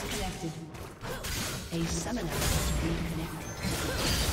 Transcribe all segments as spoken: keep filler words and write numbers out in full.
disconnected. A summoner has been connected.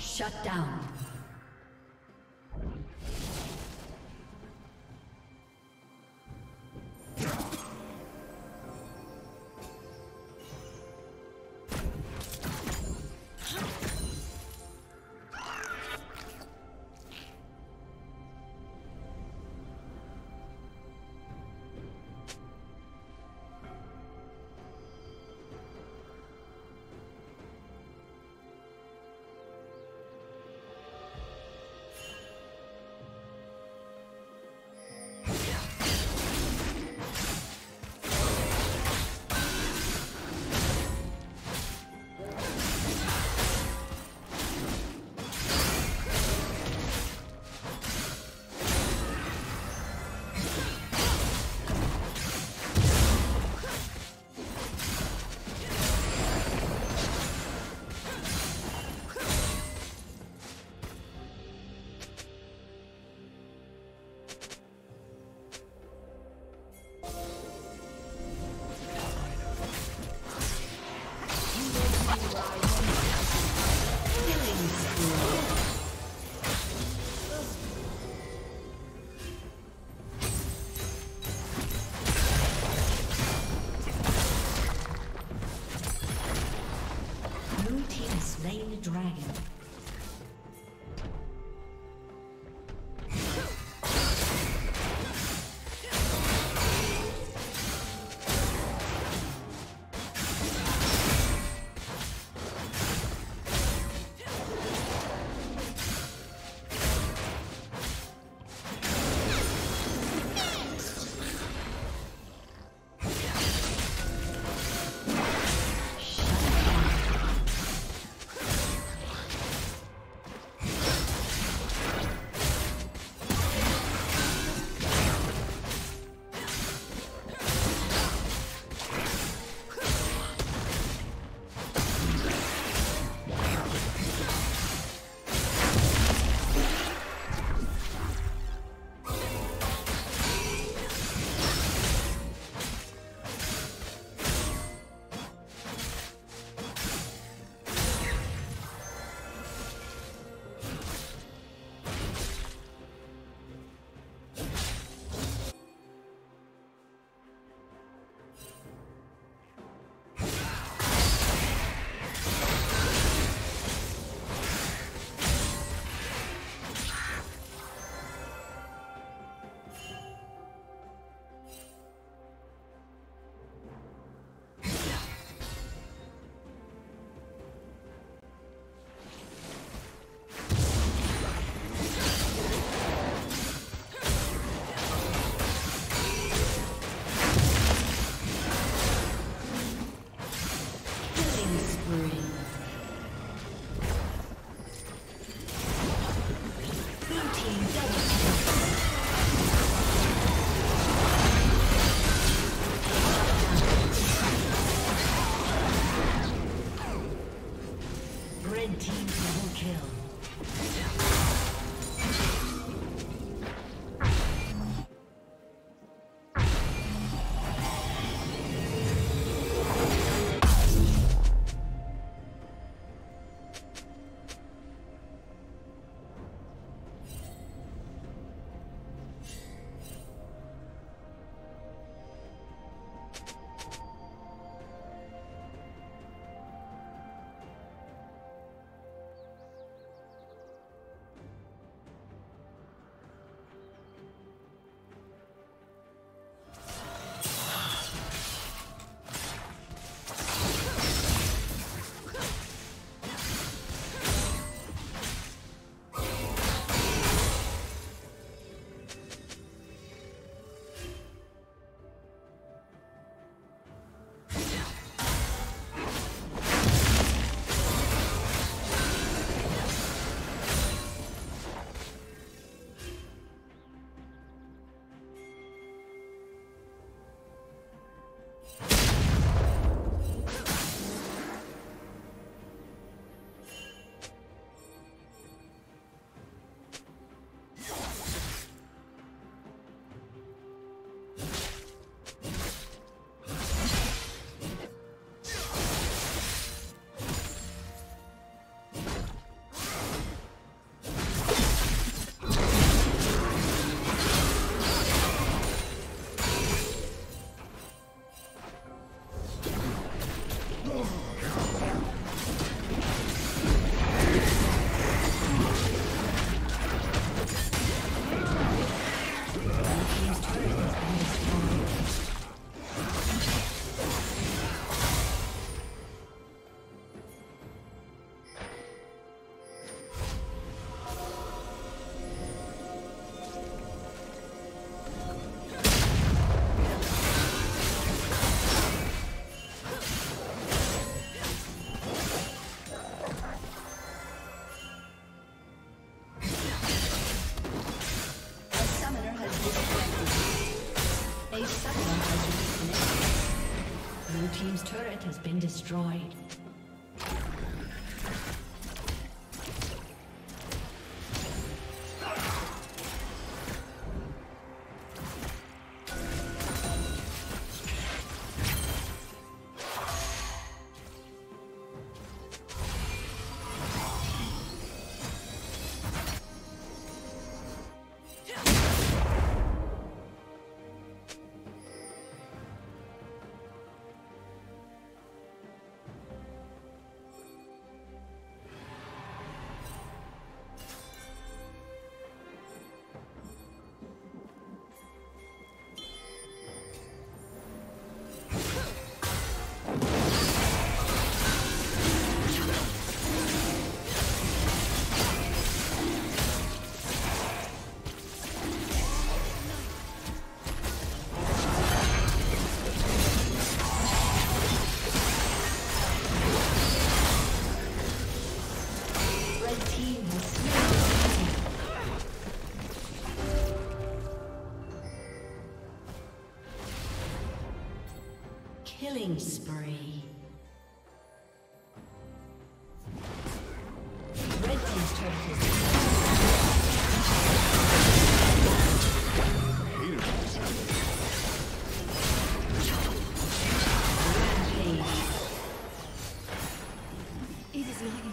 Shut down. dragon. Team's turret has been destroyed. Killing spree. Red team's turret has been destroyed. Rampage. It is light.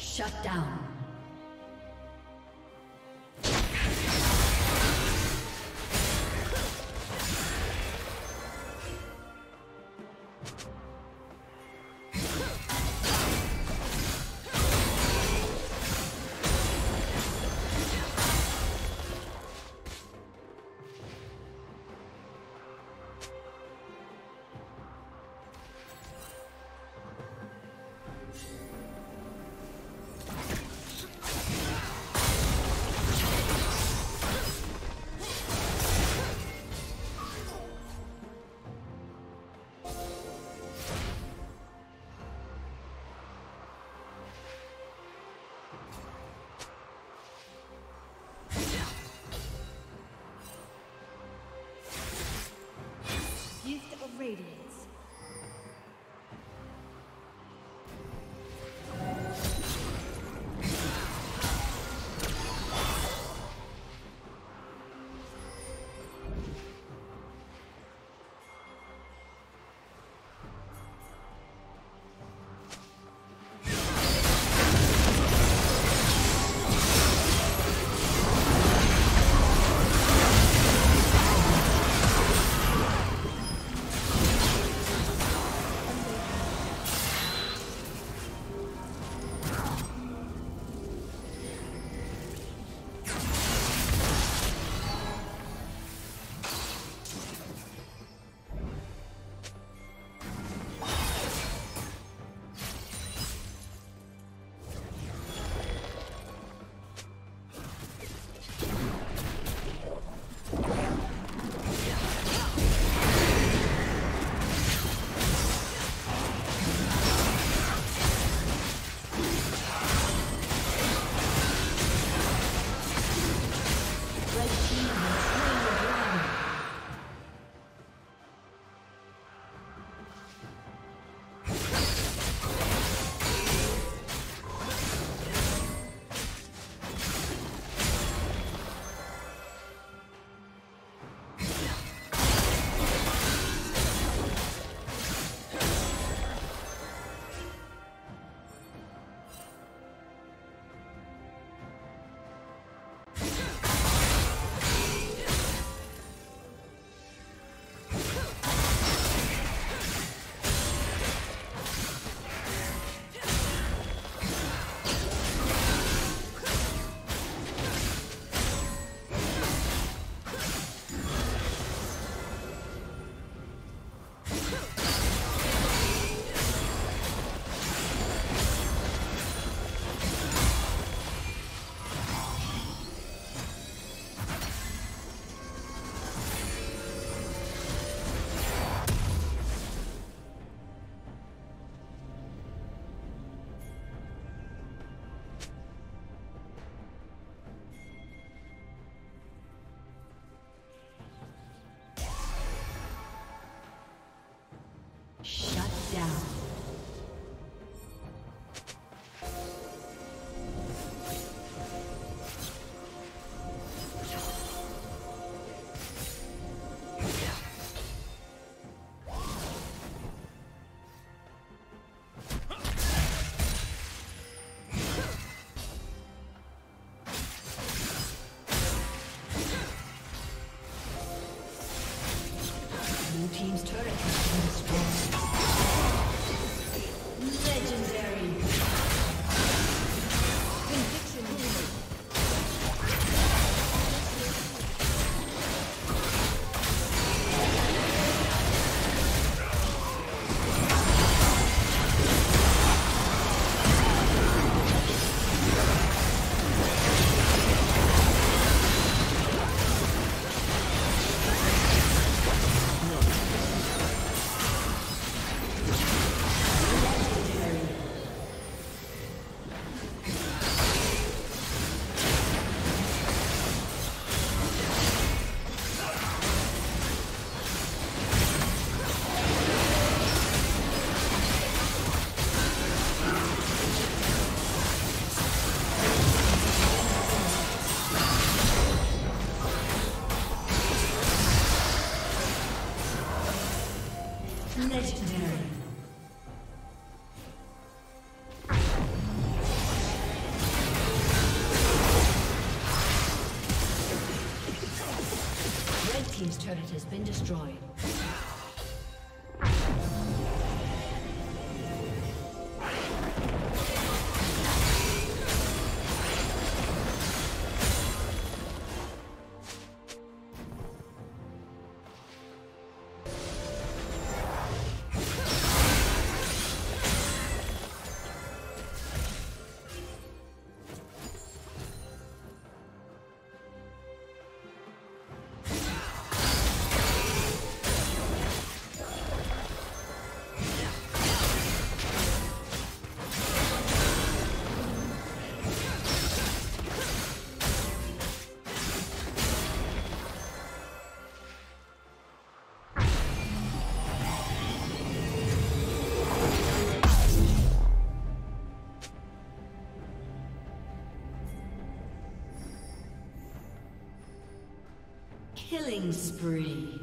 Shut down. Shut down. Team's turret has been destroyed. Legendary. Conviction has been destroyed. Killing spree.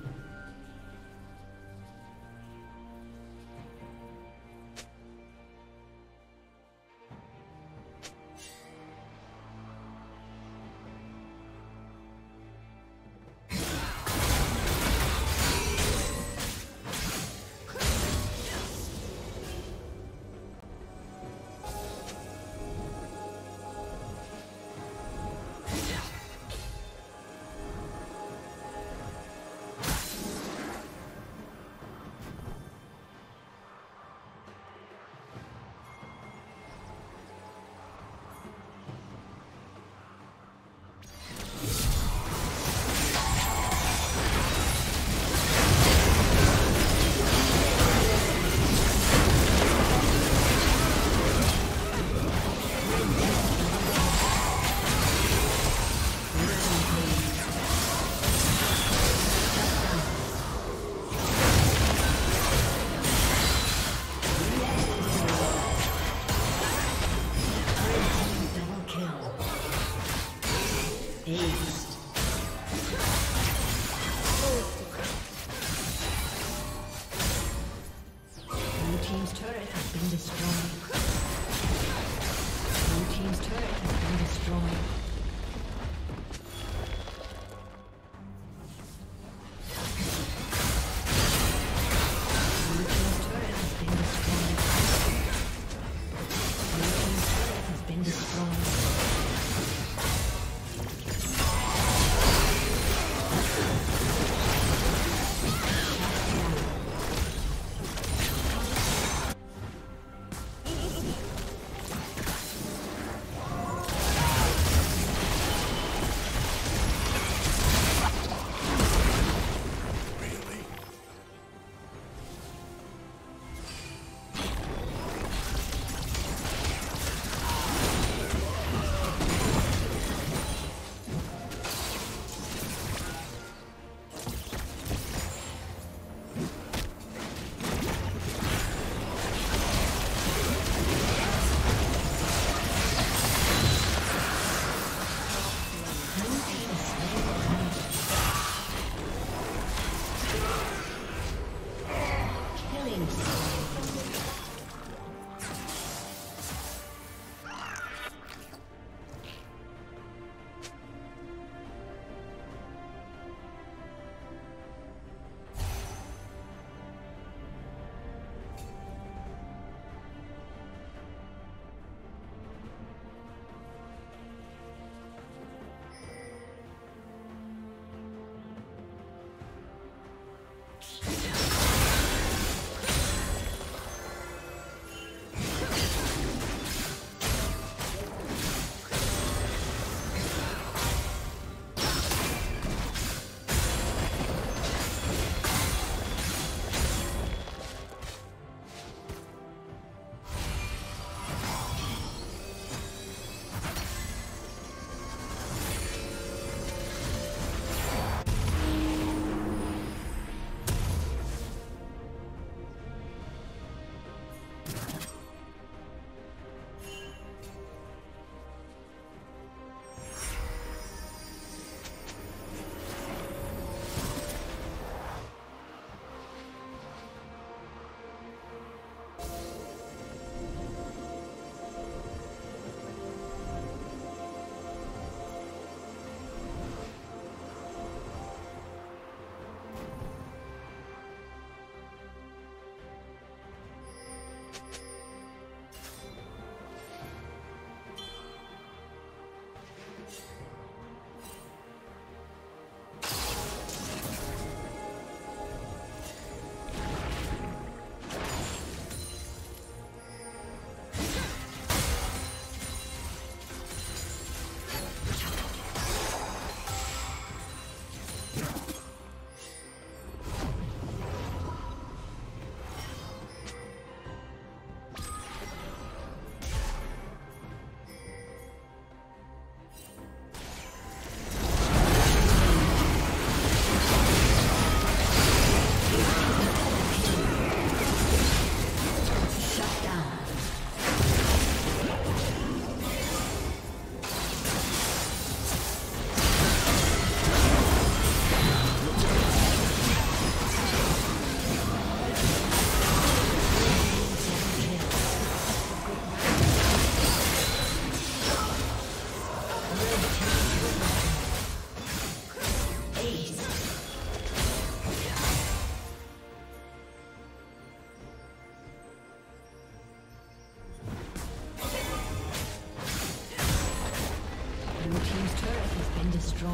been destroyed.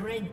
Red